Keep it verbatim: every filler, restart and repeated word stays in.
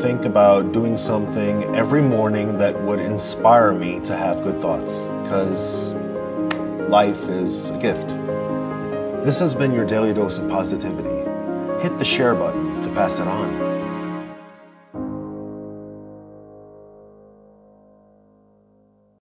think about doing something every morning that would inspire me to have good thoughts, because life is a gift. This has been your Daily Dose of Positivity. Hit the share button to pass it on.